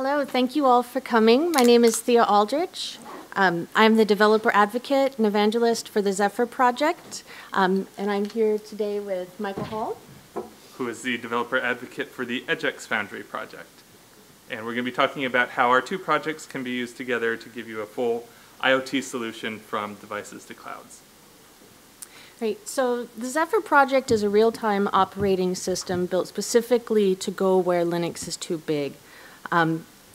Hello, thank you all for coming. My name is Thea Aldrich. I'm the developer advocate and evangelist for the Zephyr Project, and I'm here today with Michael Hall, who is the developer advocate for the EdgeX Foundry project. And we're going to be talking about how our two projects can be used together to give you a full IoT solution from devices to clouds. Right, so the Zephyr project is a real-time operating system built specifically to go where Linux is too big.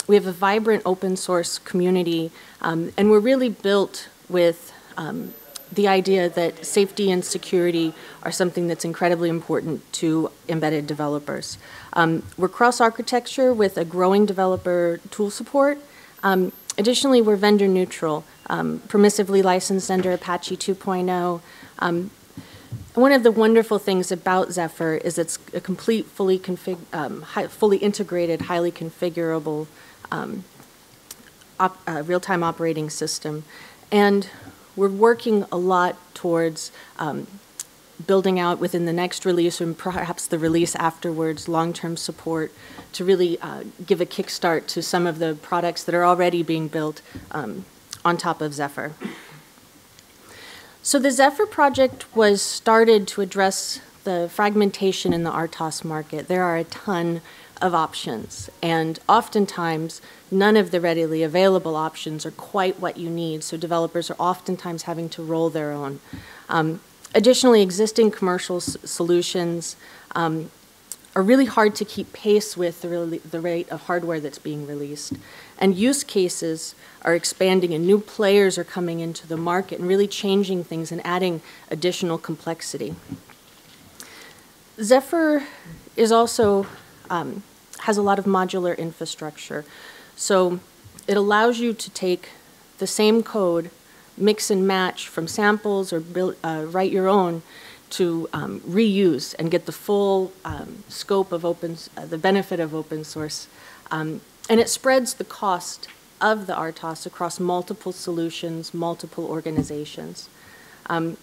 We have a vibrant open source community, and we're really built with the idea that safety and security are something that's incredibly important to embedded developers. We're cross-architecture with a growing developer tool support. Additionally, we're vendor neutral, permissively licensed under Apache 2.0. One of the wonderful things about Zephyr is it's a complete, fully integrated, highly configurable real-time operating system. And we're working a lot towards building out within the next release and perhaps the release afterwards long-term support to really give a kickstart to some of the products that are already being built on top of Zephyr. So the Zephyr project was started to address the fragmentation in the RTOS market. There are a ton of options, and oftentimes none of the readily available options are quite what you need, so developers are oftentimes having to roll their own. Additionally, existing commercial solutions are really hard to keep pace with the rate of hardware that's being released. And use cases are expanding and new players are coming into the market and really changing things and adding additional complexity. Zephyr is also, has a lot of modular infrastructure. So it allows you to take the same code, mix and match from samples or build, write your own, to reuse and get the full scope of the benefit of open source. And it spreads the cost of the RTOS across multiple solutions, multiple organizations. And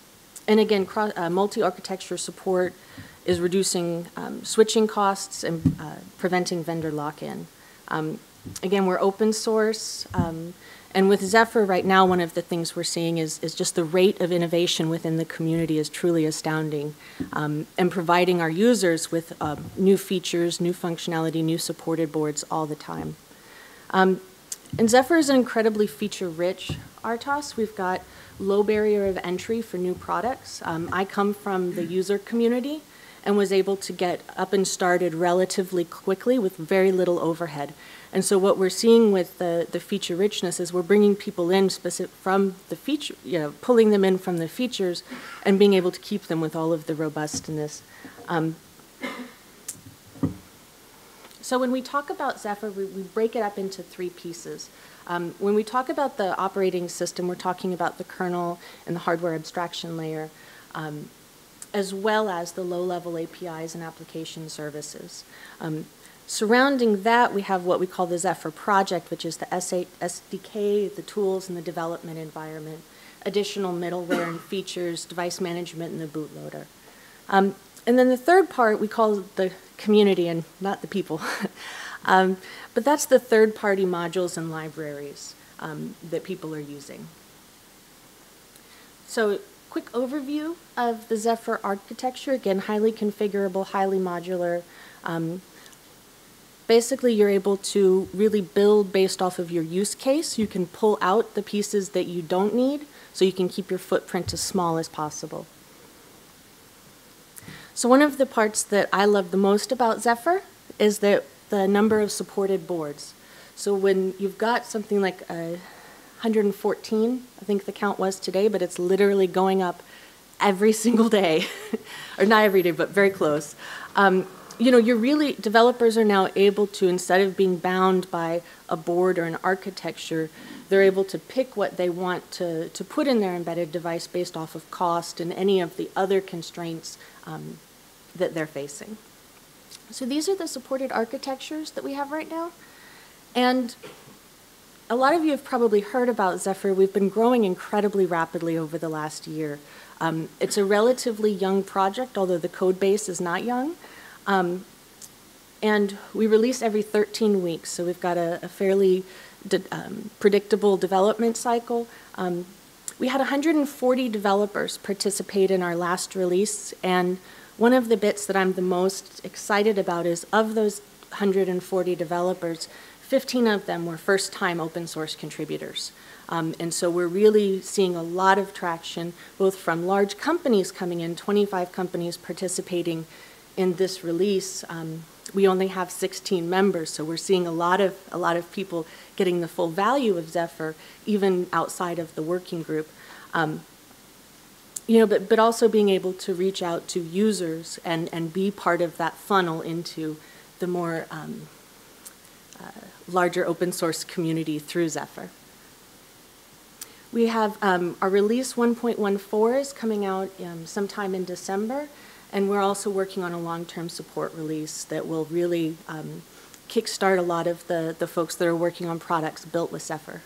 again, multi-architecture support is reducing switching costs and preventing vendor lock-in. Again, we're open source. And with Zephyr right now, one of the things we're seeing is just the rate of innovation within the community is truly astounding, and providing our users with new features, new functionality, new supported boards all the time. And Zephyr is an incredibly feature-rich RTOS. We've got low barrier of entry for new products. I come from the user community and was able to get up and started relatively quickly with very little overhead. And so what we're seeing with the feature richness is we're bringing people in from the feature, pulling them in from the features and being able to keep them with all of the robustness. So when we talk about Zephyr, we break it up into three pieces. When we talk about the operating system, we're talking about the kernel and the hardware abstraction layer, as well as the low-level APIs and application services. Surrounding that, we have what we call the Zephyr project, which is the SDK, the tools, and the development environment, additional middleware and features, device management, and the bootloader. And then the third part we call the community, and not the people. But that's the third-party modules and libraries that people are using. So, quick overview of the Zephyr architecture. Again, highly configurable, highly modular. Basically, you're able to really build based off of your use case. You can pull out the pieces that you don't need so you can keep your footprint as small as possible. So one of the parts that I love the most about Zephyr is the number of supported boards. So when you've got something like a 114, I think the count was today, but it's literally going up every single day, or not every day, but very close. You know, developers are now able to, instead of being bound by a board or an architecture, they're able to pick what they want to put in their embedded device based off of cost and any of the other constraints that they're facing. So these are the supported architectures that we have right now. And a lot of you have probably heard about Zephyr. We've been growing incredibly rapidly over the last year. It's a relatively young project, although the code base is not young. And we release every 13 weeks, so we've got a fairly predictable development cycle. We had 140 developers participate in our last release, and one of the bits that I'm the most excited about is of those 140 developers, 15 of them were first-time open source contributors. And so we're really seeing a lot of traction, both from large companies coming in, 25 companies participating in this release. We only have 16 members, so we're seeing a lot of people getting the full value of Zephyr, even outside of the working group. You know, but also being able to reach out to users and be part of that funnel into the more larger open source community through Zephyr. We have our release 1.14 is coming out sometime in December. And we're also working on a long-term support release that will really kickstart a lot of the folks that are working on products built with Zephyr.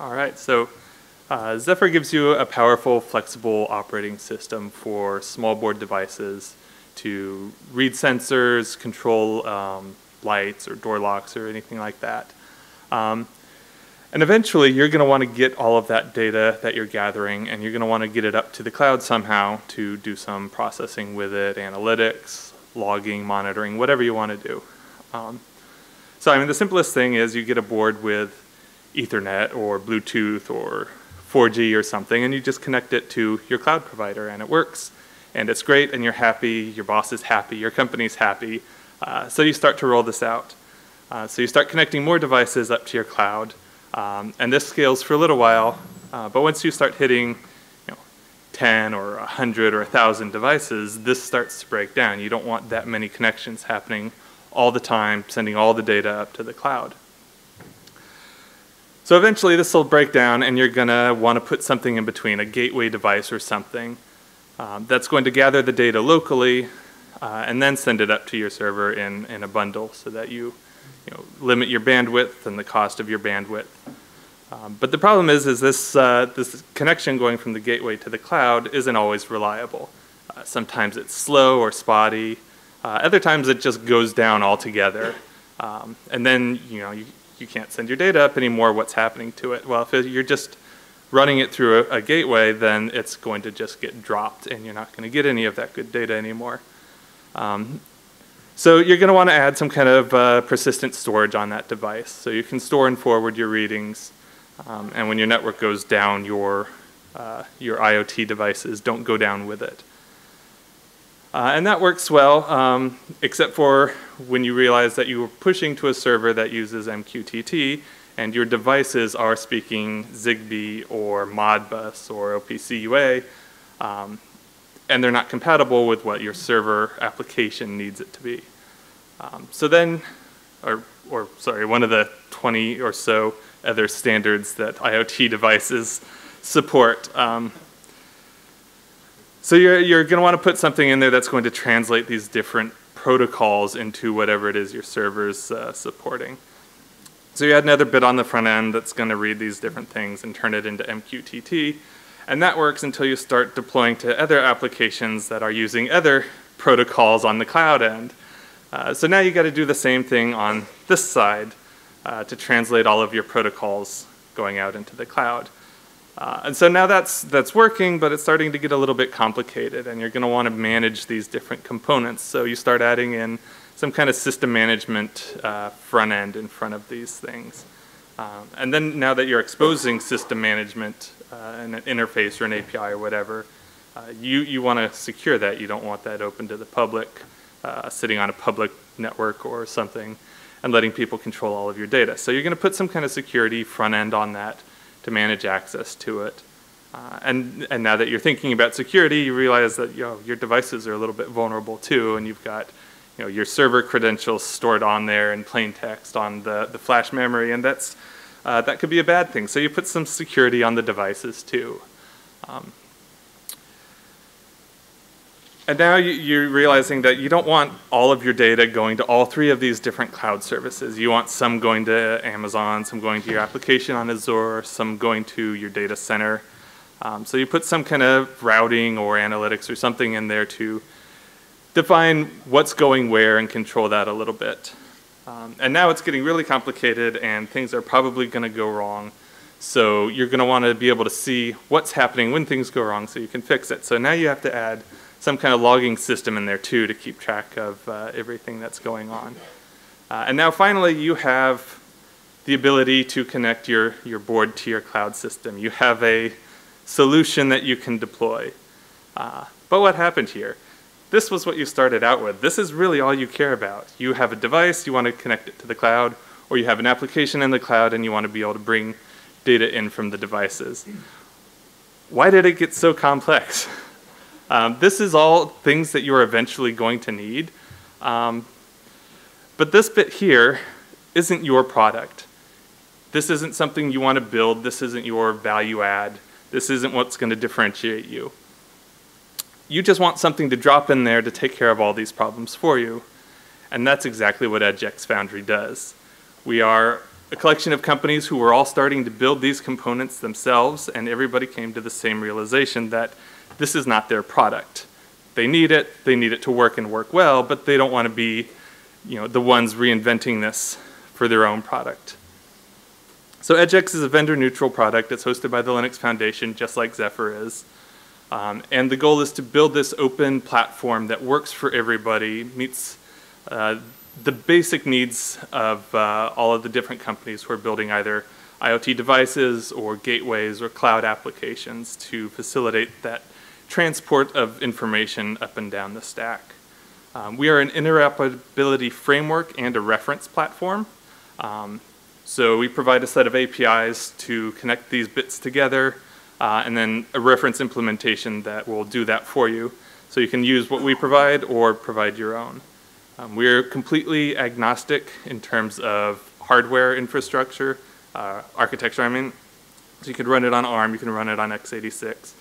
All right, so Zephyr gives you a powerful, flexible operating system for small board devices to read sensors, control lights or door locks or anything like that. And eventually, you're going to want to get all of that data that you're gathering, and you're going to want to get it up to the cloud somehow to do some processing with it, analytics, logging, monitoring, whatever you want to do. So I mean, the simplest thing is you get a board with Ethernet or Bluetooth or 4G or something, and you just connect it to your cloud provider, and it works. And it's great, and you're happy, your boss is happy, your company's happy. So you start to roll this out. So you start connecting more devices up to your cloud. And this scales for a little while, but once you start hitting 10 or 100 or 1,000 devices, this starts to break down. You don't want that many connections happening all the time, sending all the data up to the cloud. So eventually this will break down, and you're going to want to put something in between, a gateway device or something that's going to gather the data locally and then send it up to your server in a bundle so that you limit your bandwidth and the cost of your bandwidth. But the problem is this, this connection going from the gateway to the cloud isn't always reliable. Sometimes it's slow or spotty. Other times it just goes down altogether. And then you can't send your data up anymore. What's happening to it? Well, if you're just running it through a gateway, then it's going to just get dropped and you're not going to get any of that good data anymore. So you're going to want to add some kind of persistent storage on that device. So you can store and forward your readings. And when your network goes down, your IoT devices don't go down with it. And that works well, except for when you realize that you were pushing to a server that uses MQTT, and your devices are speaking Zigbee or Modbus or OPC UA. And they're not compatible with what your server application needs it to be. So then, or sorry, one of the 20 or so other standards that IoT devices support. So you're going to want to put something in there that's going to translate these different protocols into whatever it is your server's supporting. So you add another bit on the front end that's going to read these different things and turn it into MQTT. And that works until you start deploying to other applications that are using other protocols on the cloud end. So now you got to do the same thing on this side to translate all of your protocols going out into the cloud. And so now that's working, but it's starting to get a little bit complicated, and you're going to want to manage these different components. So you start adding in some kind of system management front end in front of these things. And then now that you're exposing system management in an interface or an API or whatever, you want to secure that. You don't want that open to the public, sitting on a public network or something, and letting people control all of your data. So you're going to put some kind of security front end on that to manage access to it. And now that you're thinking about security, you realize that your devices are a little bit vulnerable too, and you've got your server credentials stored on there in plain text on the flash memory, and that could be a bad thing. So you put some security on the devices too. And now you're realizing that you don't want all of your data going to all three of these different cloud services. You want some going to Amazon, some going to your application on Azure, some going to your data center. So you put some kind of routing or analytics or something in there to define what's going where and control that a little bit. And now it's getting really complicated and things are probably going to go wrong. So you're going to want to be able to see what's happening when things go wrong so you can fix it. So now you have to add some kind of logging system in there too to keep track of everything that's going on. And now finally you have the ability to connect your board to your cloud system. You have a solution that you can deploy. But what happened here? This was what you started out with. This is really all you care about. You have a device, you want to connect it to the cloud, or you have an application in the cloud and you want to be able to bring data in from the devices. Why did it get so complex? This is all things that you're eventually going to need. But this bit here isn't your product. This isn't something you want to build. This isn't your value add. This isn't what's going to differentiate you. You just want something to drop in there to take care of all these problems for you. And that's exactly what EdgeX Foundry does. We are a collection of companies who were all starting to build these components themselves, and everybody came to the same realization that this is not their product. They need it to work and work well, but they don't want to be, you know, the ones reinventing this for their own product. So EdgeX is a vendor-neutral product. It's hosted by the Linux Foundation, just like Zephyr is. And the goal is to build this open platform that works for everybody, meets the basic needs of all of the different companies who are building either IoT devices or gateways or cloud applications to facilitate that transport of information up and down the stack. We are an interoperability framework and a reference platform. So we provide a set of APIs to connect these bits together. And then a reference implementation that will do that for you. So you can use what we provide or provide your own. We're completely agnostic in terms of hardware infrastructure, architecture, I mean. So you could run it on ARM, you can run it on x86.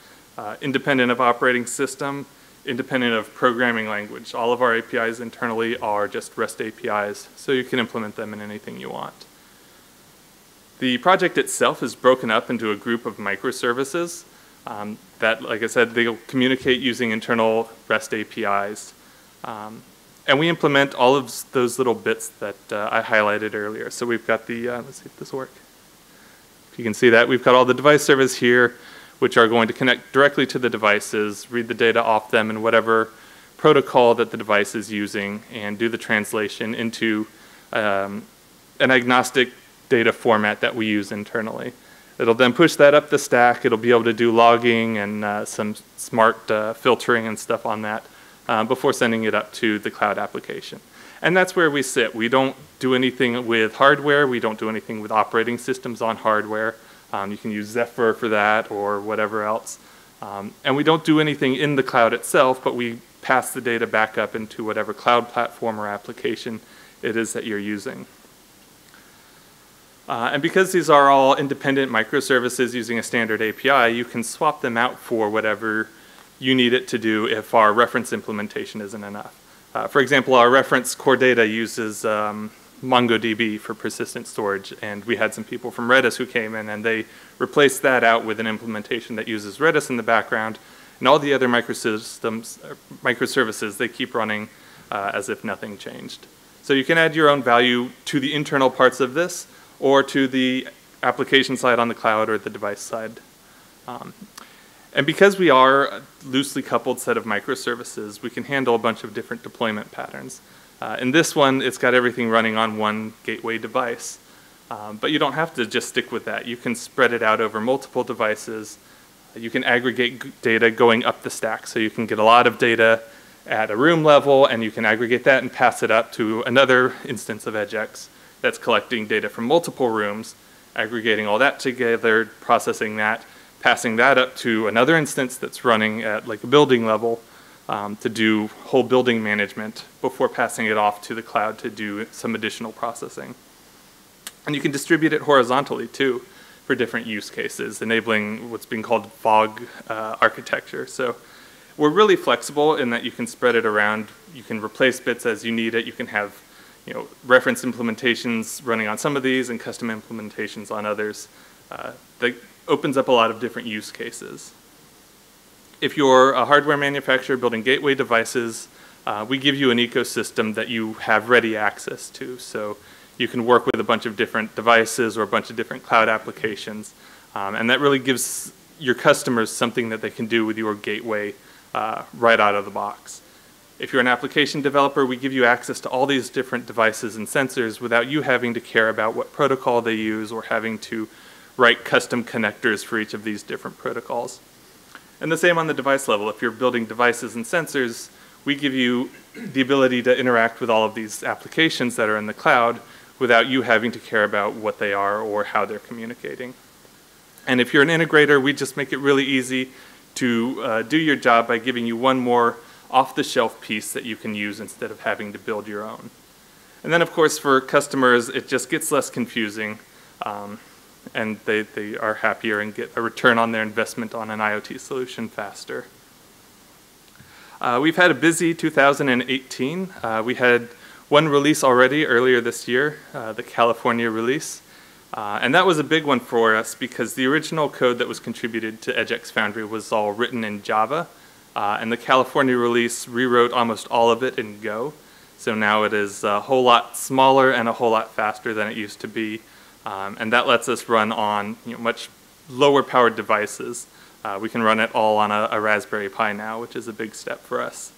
Independent of operating system, independent of programming language. All of our APIs internally are just REST APIs, so you can implement them in anything you want. The project itself is broken up into a group of microservices that, like I said, they'll communicate using internal REST APIs. And we implement all of those little bits that I highlighted earlier. So we've got the, let's see if this will work. If you can see that, we've got all the device servers here, which are going to connect directly to the devices, read the data off them in whatever protocol that the device is using, and do the translation into an agnostic data format that we use internally. It'll then push that up the stack. It'll be able to do logging and some smart filtering and stuff on that before sending it up to the cloud application. And that's where we sit. We don't do anything with hardware. We don't do anything with operating systems on hardware. You can use Zephyr for that or whatever else. And we don't do anything in the cloud itself, but we pass the data back up into whatever cloud platform or application it is that you're using. And because these are all independent microservices using a standard API, you can swap them out for whatever you need it to do if our reference implementation isn't enough. For example, our reference core data uses MongoDB for persistent storage, and we had some people from Redis who came in and they replaced that out with an implementation that uses Redis in the background, and all the other microservices, they keep running as if nothing changed. So you can add your own value to the internal parts of this, or to the application side on the cloud or the device side. And because we are a loosely coupled set of microservices, we can handle a bunch of different deployment patterns. In this one, it's got everything running on one gateway device. But you don't have to just stick with that. You can spread it out over multiple devices. You can aggregate data going up the stack. So you can get a lot of data at a room level, and you can aggregate that and pass it up to another instance of EdgeX that's collecting data from multiple rooms, aggregating all that together, processing that, passing that up to another instance that's running at like a building level to do whole building management before passing it off to the cloud to do some additional processing. And you can distribute it horizontally too for different use cases, enabling what's being called VOG architecture. So we're really flexible in that you can spread it around, you can replace bits as you need it, you can have, you know, reference implementations running on some of these and custom implementations on others. The opens up a lot of different use cases. If you're a hardware manufacturer building gateway devices, we give you an ecosystem that you have ready access to. So you can work with a bunch of different devices or a bunch of different cloud applications. And that really gives your customers something that they can do with your gateway right out of the box. If you're an application developer, we give you access to all these different devices and sensors without you having to care about what protocol they use or having to write custom connectors for each of these different protocols. And the same on the device level. If you're building devices and sensors, we give you the ability to interact with all of these applications that are in the cloud without you having to care about what they are or how they're communicating. And if you're an integrator, we just make it really easy to do your job by giving you one more off-the-shelf piece that you can use instead of having to build your own. And then, of course, for customers, it just gets less confusing, and they are happier and get a return on their investment on an IoT solution faster. We've had a busy 2018. We had one release already earlier this year, the California release. And that was a big one for us because the original code that was contributed to EdgeX Foundry was all written in Java. And the California release rewrote almost all of it in Go. So now it is a whole lot smaller and a whole lot faster than it used to be. And that lets us run on much lower powered devices. We can run it all on a Raspberry Pi now, which is a big step for us.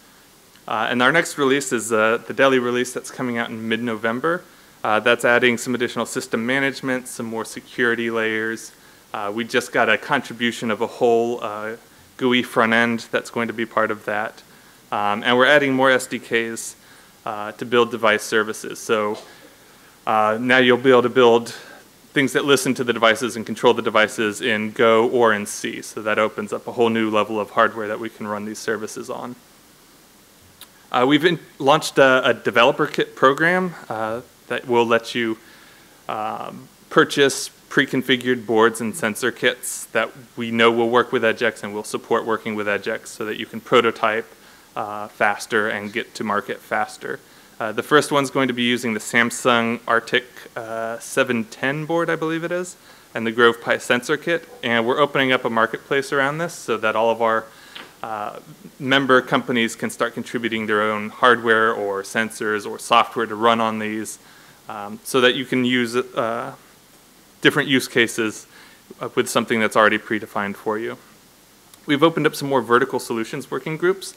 And our next release is the Delhi release that's coming out in mid-November. That's adding some additional system management, some more security layers. We just got a contribution of a whole GUI front end that's going to be part of that. And we're adding more SDKs to build device services. So now you'll be able to build things that listen to the devices and control the devices in Go or in C. So that opens up a whole new level of hardware that we can run these services on. We've launched a developer kit program that will let you purchase pre-configured boards and sensor kits that we know will work with EdgeX and will support working with EdgeX so that you can prototype faster and get to market faster. The first one's going to be using the Samsung Arctic 710 board, I believe it is, and the GrovePi sensor kit. And we're opening up a marketplace around this so that all of our member companies can start contributing their own hardware or sensors or software to run on these so that you can use different use cases with something that's already predefined for you. We've opened up some more vertical solutions working groups.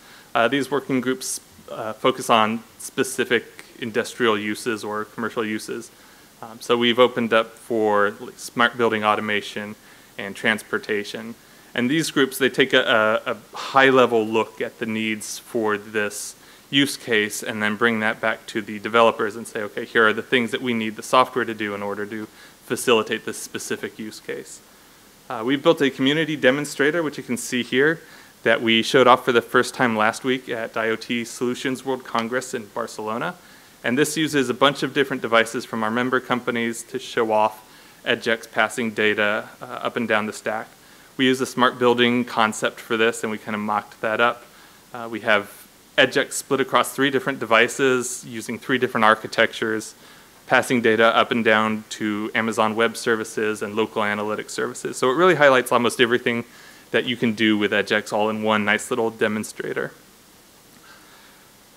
These working groups focus on specific industrial uses or commercial uses. So we've opened up for smart building automation and transportation. And these groups, they take a high-level look at the needs for this use case and then bring that back to the developers and say, okay, here are the things that we need the software to do in order to facilitate this specific use case. We've built a community demonstrator, which you can see here, that we showed off for the first time last week at IoT Solutions World Congress in Barcelona. And this uses a bunch of different devices from our member companies to show off EdgeX passing data up and down the stack. We use a smart building concept for this, and we kind of mocked that up. We have EdgeX split across three different devices using three different architectures, passing data up and down to Amazon Web Services and local analytics services. So it really highlights almost everything that you can do with EdgeX all in one nice little demonstrator.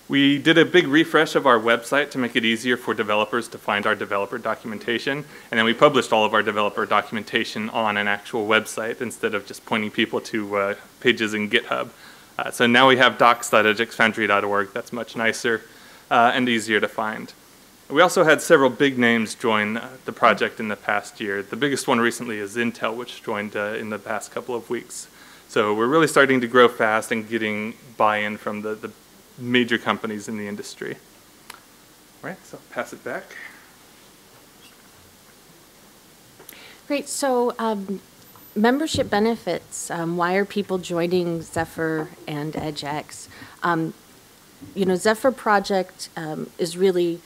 We did a big refresh of our website to make it easier for developers to find our developer documentation, and then we published all of our developer documentation on an actual website instead of just pointing people to pages in GitHub. So now we have docs.edgexfoundry.org. That's much nicer and easier to find. We also had several big names join the project in the past year. The biggest one recently is Intel, which joined in the past couple of weeks. So we're really starting to grow fast and getting buy-in from the major companies in the industry. All right, so I'll pass it back. Great, so membership benefits. Why are people joining Zephyr and EdgeX? Zephyr Project is really,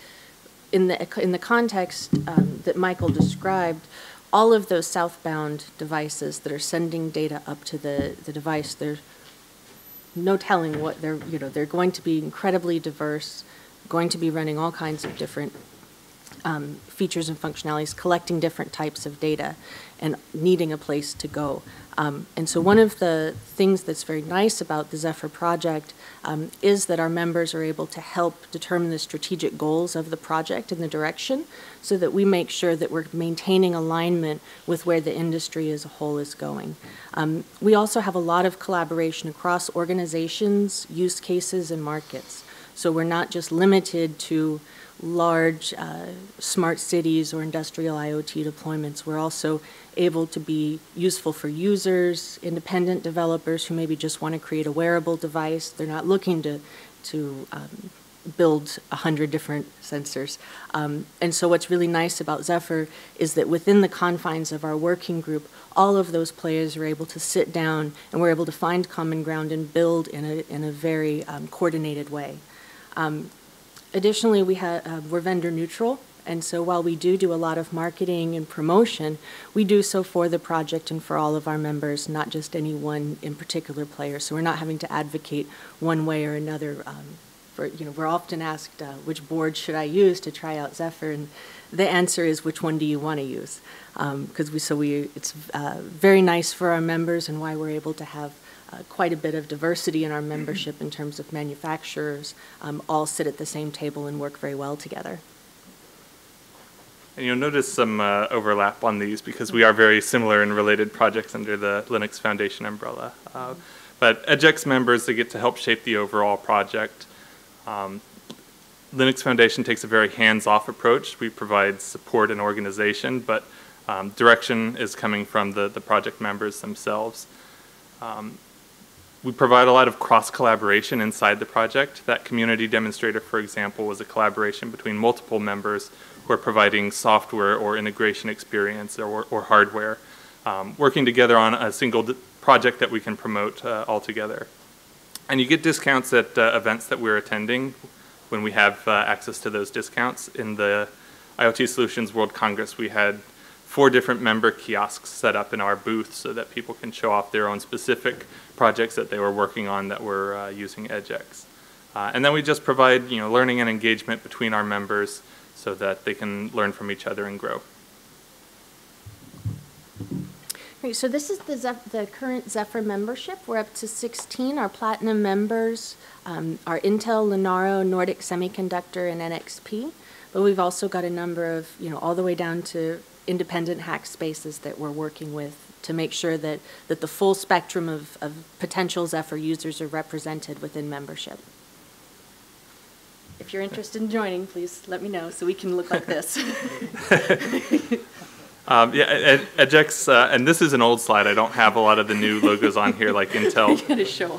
in the context that Michael described, all of those southbound devices that are sending data up to the device, there's no telling what they're, they're going to be incredibly diverse, going to be running all kinds of different features and functionalities, collecting different types of data, and needing a place to go. And so one of the things that's very nice about the Zephyr project is that our members are able to help determine the strategic goals of the project and the direction, so that we make sure that we're maintaining alignment with where the industry as a whole is going. We also have a lot of collaboration across organizations, use cases, and markets. So we're not just limited to large smart cities or industrial IoT deployments. We're also able to be useful for users, independent developers who maybe just want to create a wearable device. They're not looking to build 100 different sensors. And so what's really nice about Zephyr is that within the confines of our working group, all of those players are able to sit down and we're able to find common ground and build in a very coordinated way. Additionally, we're vendor neutral, and so while we do a lot of marketing and promotion, we do so for the project and for all of our members, not just any one in particular player. So we're not having to advocate one way or another. We're often asked, which board should I use to try out Zephyr? And the answer is, which one do you want to use? Because it's very nice for our members, and why we're able to have quite a bit of diversity in our membership in terms of manufacturers, all sit at the same table and work very well together. And you'll notice some overlap on these, because we are very similar in related projects under the Linux Foundation umbrella. But EdgeX members, they get to help shape the overall project. Linux Foundation takes a very hands-off approach. We provide support and organization, but direction is coming from the project members themselves. We provide a lot of cross-collaboration inside the project. That community demonstrator, for example, was a collaboration between multiple members who are providing software or integration experience or hardware, working together on a single project that we can promote all together. And you get discounts at events that we're attending when we have access to those discounts. In the IoT Solutions World Congress, we had 4 different member kiosks set up in our booth so that people can show off their own specific projects that they were working on that were using EdgeX. And then we just provide learning and engagement between our members so that they can learn from each other and grow. Great, so this is the current Zephyr membership. We're up to 16. Our platinum members are Intel, Linaro, Nordic Semiconductor, and NXP. But we've also got a number of, all the way down to independent hack spaces that we're working with to make sure that the full spectrum of potential Zephyr users are represented within membership. If you're interested in joining, please let me know so we can look like this. Yeah, EdgeX, and this is an old slide. I don't have a lot of the new logos on here like Intel. You gotta show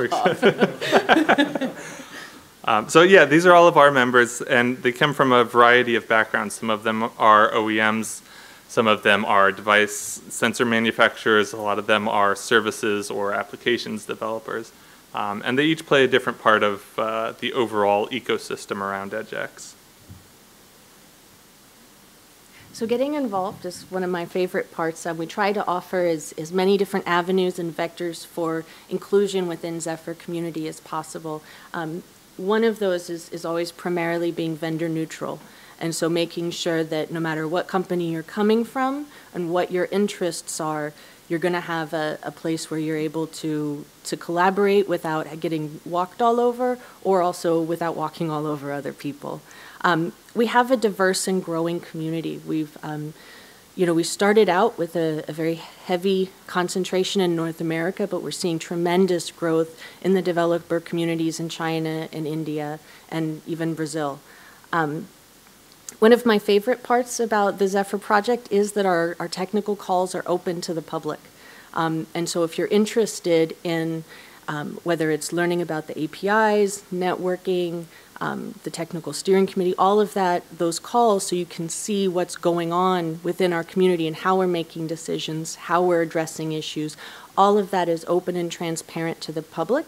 off. So yeah, these are all of our members, and they come from a variety of backgrounds. Some of them are OEMs. Some of them are device sensor manufacturers. A lot of them are services or applications developers. And they each play a different part of the overall ecosystem around EdgeX. So getting involved is one of my favorite parts. We try to offer as many different avenues and vectors for inclusion within Zephyr community as possible. One of those is always primarily being vendor neutral. And so making sure that no matter what company you're coming from and what your interests are, you're going to have a place where you're able to collaborate without getting walked all over, or also without walking all over other people. We have a diverse and growing community. We've we started out with a very heavy concentration in North America, but we're seeing tremendous growth in the developer communities in China and India and even Brazil. One of my favorite parts about the Zephyr project is that our technical calls are open to the public. And so if you're interested in whether it's learning about the APIs, networking, the technical steering committee, all of that, those calls, so you can see what's going on within our community and how we're making decisions, how we're addressing issues, all of that is open and transparent to the public.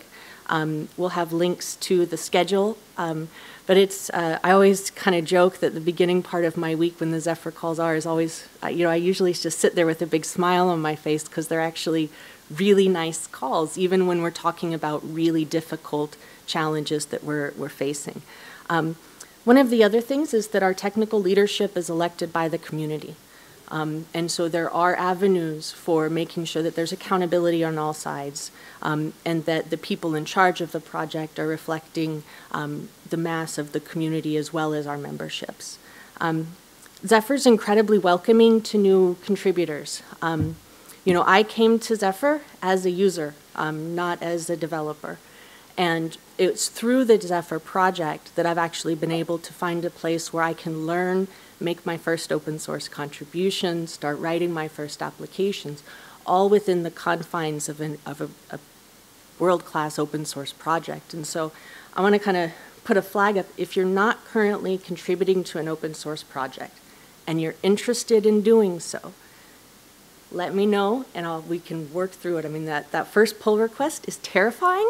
We'll have links to the schedule. But it's, I always kind of joke that the beginning part of my week when the Zephyr calls are is always, I usually just sit there with a big smile on my face, because they're actually really nice calls, even when we're talking about really difficult challenges that we're facing. One of the other things is that our technical leadership is elected by the community. And so there are avenues for making sure that there's accountability on all sides and that the people in charge of the project are reflecting the mass of the community as well as our memberships. Zephyr's incredibly welcoming to new contributors. You know, I came to Zephyr as a user, not as a developer. And it's through the Zephyr project that I've actually been able to find a place where I can learn, make my first open source contribution, start writing my first applications, all within the confines of a world-class open source project. And so I want to kind of put a flag up. If you're not currently contributing to an open source project and you're interested in doing so, let me know and we can work through it. I mean, that first pull request is terrifying.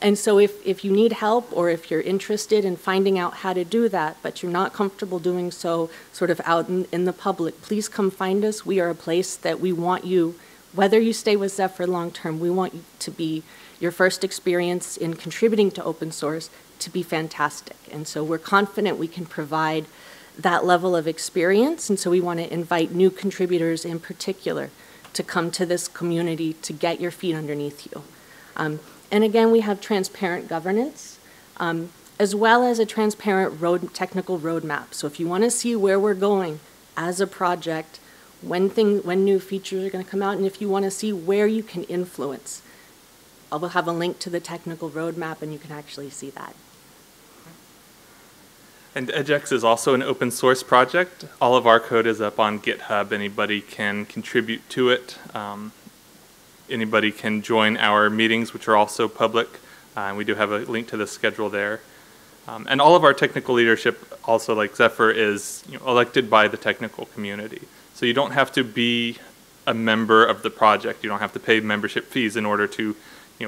And so if you need help or if you're interested in finding out how to do that, but you're not comfortable doing so sort of out in the public, please come find us. We are a place that we want you, whether you stay with Zephyr long term, we want you to be, your first experience in contributing to open source to be fantastic. And so we're confident we can provide that level of experience, and so we want to invite new contributors in particular to come to this community to get your feet underneath you. And again, we have transparent governance, as well as a transparent technical roadmap. So if you want to see where we're going as a project, when new features are going to come out, and if you want to see where you can influence, I will have a link to the technical roadmap, and you can actually see that. And EdgeX is also an open source project. All of our code is up on GitHub. Anybody can contribute to it. Anybody can join our meetings, which are also public. We do have a link to the schedule there. And all of our technical leadership, also like Zephyr, is elected by the technical community. So you don't have to be a member of the project. You don't have to pay membership fees in order to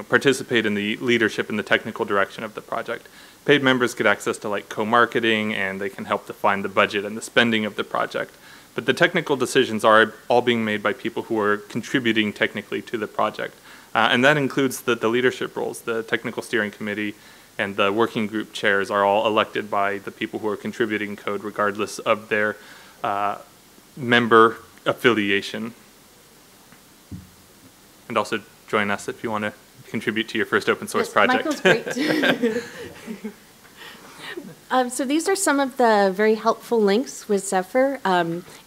participate in the leadership and the technical direction of the project. Paid members get access to like co-marketing, and they can help define the budget and the spending of the project. But the technical decisions are all being made by people who are contributing technically to the project. And that includes the leadership roles. The technical steering committee and the working group chairs are all elected by the people who are contributing code regardless of their member affiliation. And also join us if you want to contribute to your first open source project. Michael's great. So these are some of the very helpful links with Zephyr.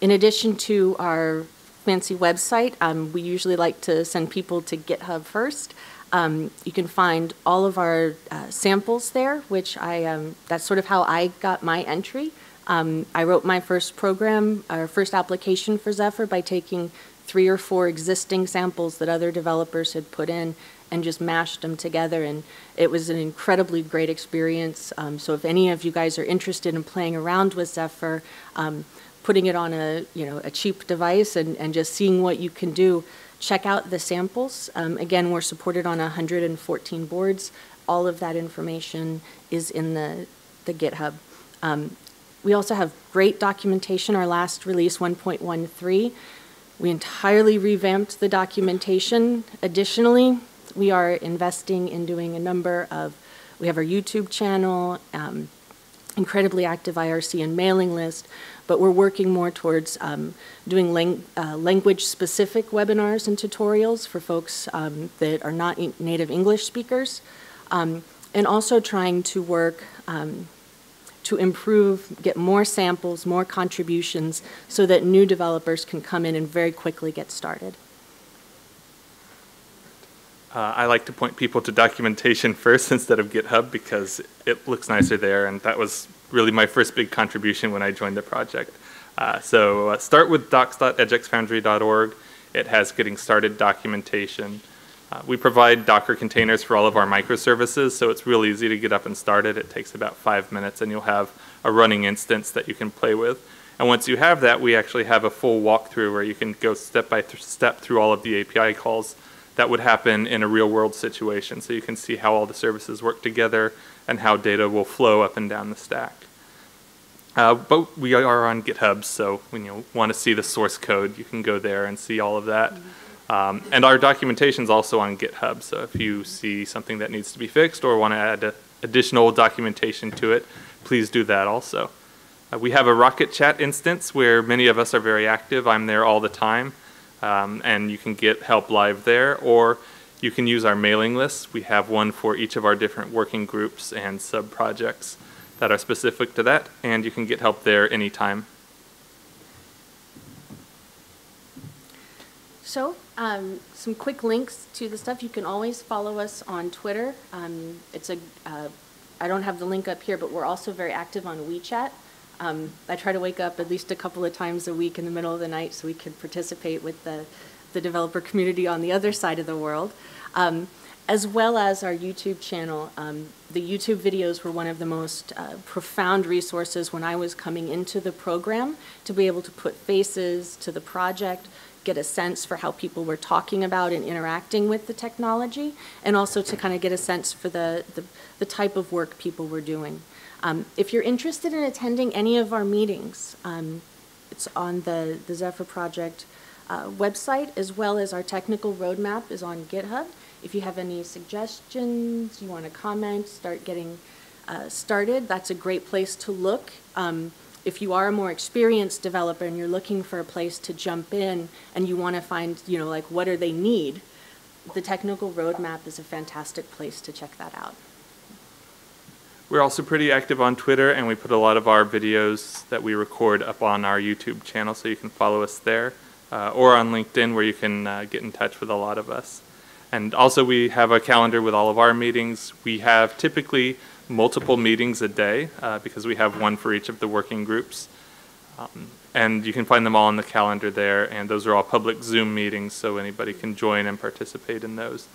In addition to our fancy website, we usually like to send people to GitHub first. You can find all of our samples there, which that's sort of how I got my entry. I wrote my first program, our first application for Zephyr by taking 3 or 4 existing samples that other developers had put in and just mashed them together, and it was an incredibly great experience. So if any of you guys are interested in playing around with Zephyr, putting it on a a cheap device and just seeing what you can do, check out the samples. Again, we're supported on 114 boards. All of that information is in the GitHub. We also have great documentation. Our last release, 1.13, we entirely revamped the documentation. Additionally, we are investing in doing a number of, we have our YouTube channel, incredibly active IRC and mailing list, but we're working more towards doing language-specific webinars and tutorials for folks that are not native English speakers, and also trying to work to improve, get more samples, more contributions, so that new developers can come in and very quickly get started. I like to point people to documentation first instead of GitHub because it looks nicer there, and that was really my first big contribution when I joined the project. So start with docs.edgexfoundry.org. It has getting started documentation. We provide Docker containers for all of our microservices, so it's real easy to get up and started. It takes about 5 minutes, and you'll have a running instance that you can play with. And once you have that, we actually have a full walkthrough where you can go step by step through all of the API calls that would happen in a real-world situation, so you can see how all the services work together and how data will flow up and down the stack. But we are on GitHub, so when you want to see the source code, you can go there and see all of that. And our documentation is also on GitHub, so if you see something that needs to be fixed or want to add additional documentation to it, please do that also. We have a Rocket Chat instance where many of us are very active. I'm there all the time, and you can get help live there, or you can use our mailing list. We have one for each of our different working groups and sub-projects that are specific to that, and you can get help there anytime. So, some quick links to the stuff. You can always follow us on Twitter. It's a, I don't have the link up here, but we're also very active on WeChat. I try to wake up at least a couple of times a week in the middle of the night so we can participate with the developer community on the other side of the world, as well as our YouTube channel. The YouTube videos were one of the most profound resources when I was coming into the program, to be able to put faces to the project, get a sense for how people were talking about and interacting with the technology, and also to kind of get a sense for the type of work people were doing. If you're interested in attending any of our meetings, it's on the Zephyr Project website, as well as our technical roadmap is on GitHub. If you have any suggestions, you want to comment, start getting started, that's a great place to look. If you are a more experienced developer and you're looking for a place to jump in and you want to find, you know, like what do they need, the technical roadmap is a fantastic place to check that out. We're also pretty active on Twitter, and we put a lot of our videos that we record up on our YouTube channel, so you can follow us there, or on LinkedIn where you can get in touch with a lot of us. And also we have a calendar with all of our meetings. We have typically multiple meetings a day because we have one for each of the working groups. And you can find them all on the calendar there, and those are all public Zoom meetings, so anybody can join and participate in those.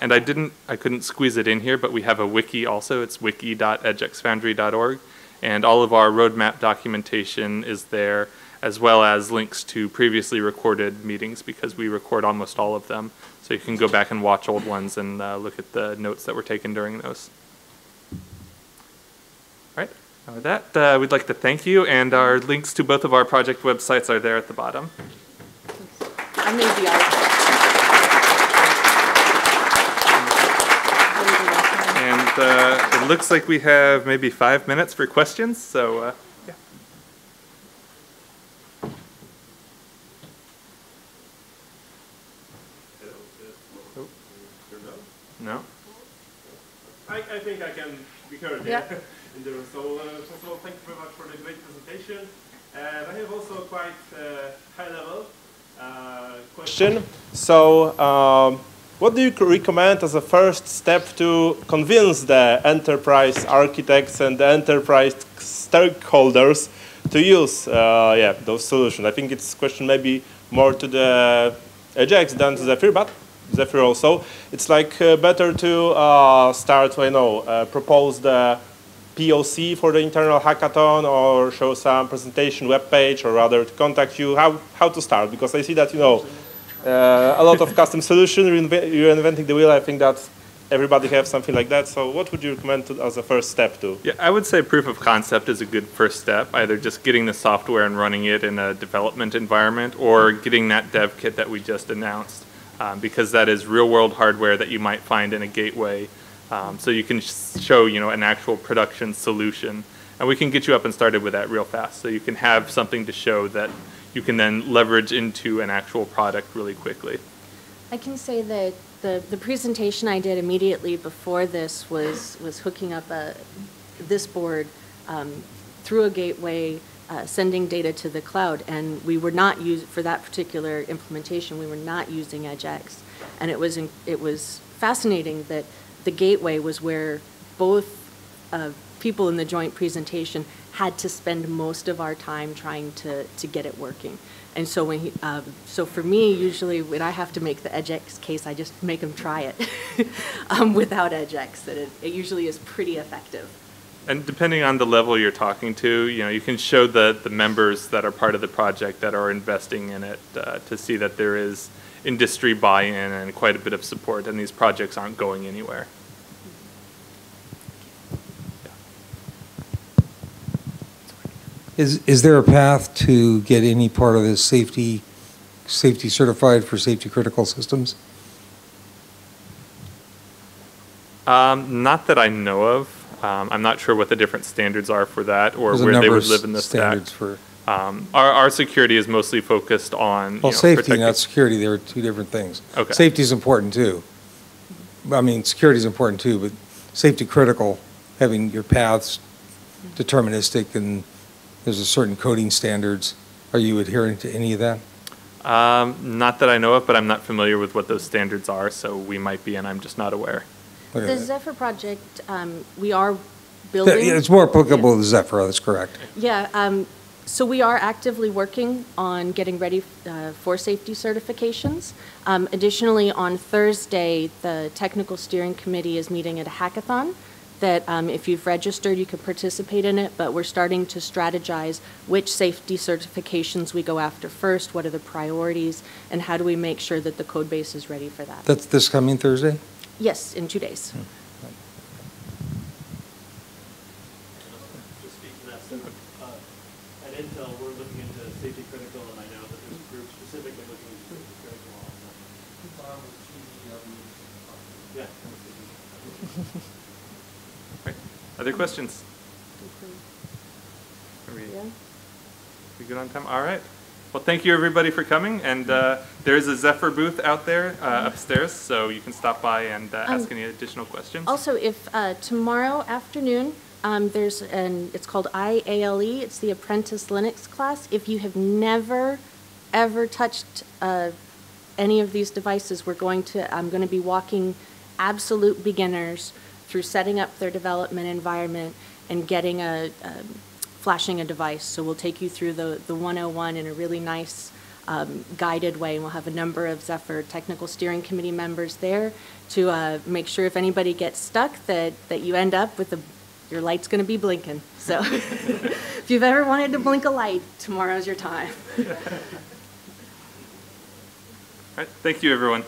And I couldn't squeeze it in here, but we have a wiki also. It's wiki.edgexfoundry.org, and all of our roadmap documentation is there, as well as links to previously recorded meetings, because we record almost all of them. So you can go back and watch old ones and look at the notes that were taken during those. All right, and with that, we'd like to thank you, and our links to both of our project websites are there at the bottom. I made the article. It looks like we have maybe 5 minutes for questions, so yeah. Oh. No? I think I can be heard there. Yeah. So first of all, thank you very much for the great presentation. I have also quite high-level question. So. What do you recommend as a first step to convince the enterprise architects and the enterprise stakeholders to use those solutions? I think it's a question maybe more to the EdgeX than to Zephyr, but Zephyr also. It's like better to start, you know, propose the POC for the internal hackathon, or show some presentation webpage, or rather to contact you. How to start? Because I see that, you know, a lot of custom solutions, reinventing the wheel. I think that everybody has something like that. So what would you recommend as a first step to? Yeah, I would say proof of concept is a good first step, either just getting the software and running it in a development environment, or getting that dev kit that we just announced, because that is real-world hardware that you might find in a gateway. So you can show, you know, an actual production solution. And we can get you up and started with that real fast. So you can have something to show that you can then leverage into an actual product really quickly. I can say that the presentation I did immediately before this was hooking up this board through a gateway, sending data to the cloud, and we were not using, for that particular implementation, we were not using EdgeX. And it was fascinating that the gateway was where both people in the joint presentation had to spend most of our time trying to get it working. And so when he, so for me, usually when I have to make the EdgeX case, I just make them try it without EdgeX. That it usually is pretty effective. And depending on the level you're talking to, you know, you can show the members that are part of the project that are investing in it to see that there is industry buy-in and quite a bit of support, and these projects aren't going anywhere. Is there a path to get any part of this safety certified for safety critical systems? Not that I know of. I'm not sure what the different standards are for that, or where they would live in the stack. For our security is mostly focused on safety, protecting. Not security. They are two different things. Okay. Safety is important too. I mean, security is important too, but safety critical, having your paths deterministic, and there's a certain coding standards. Are you adhering to any of that? Not that I know of, but I'm not familiar with what those standards are, so we might be, and I'm just not aware. Okay. The Zephyr project, we are building. It's more applicable to Zephyr, that's correct. Yeah, so we are actively working on getting ready for safety certifications. Additionally, on Thursday, the Technical Steering Committee is meeting at a hackathon that if you've registered, you can participate in it, but we're starting to strategize which safety certifications we go after first, what are the priorities, and how do we make sure that the code base is ready for that. That's this coming Thursday? Yes, in 2 days. Hmm. Just speak to that, so at Intel, we're looking into safety critical, and I know that there's a group specifically looking into safety critical on that. Yeah. Other questions? Are we good on time? All right. Well, thank you everybody for coming. And there is a Zephyr booth out there upstairs, so you can stop by and ask any additional questions. Also, if tomorrow afternoon, there's it's called IALE. It's the Apprentice Linux class. If you have never, ever touched any of these devices, we're going to, I'm going to be walking absolute beginners through setting up their development environment and getting a, flashing a device. So we'll take you through the 101 in a really nice guided way. And we'll have a number of Zephyr Technical Steering Committee members there to make sure if anybody gets stuck that, you end up with a, your light's gonna be blinking. So if you've ever wanted to blink a light, tomorrow's your time. All right, thank you everyone.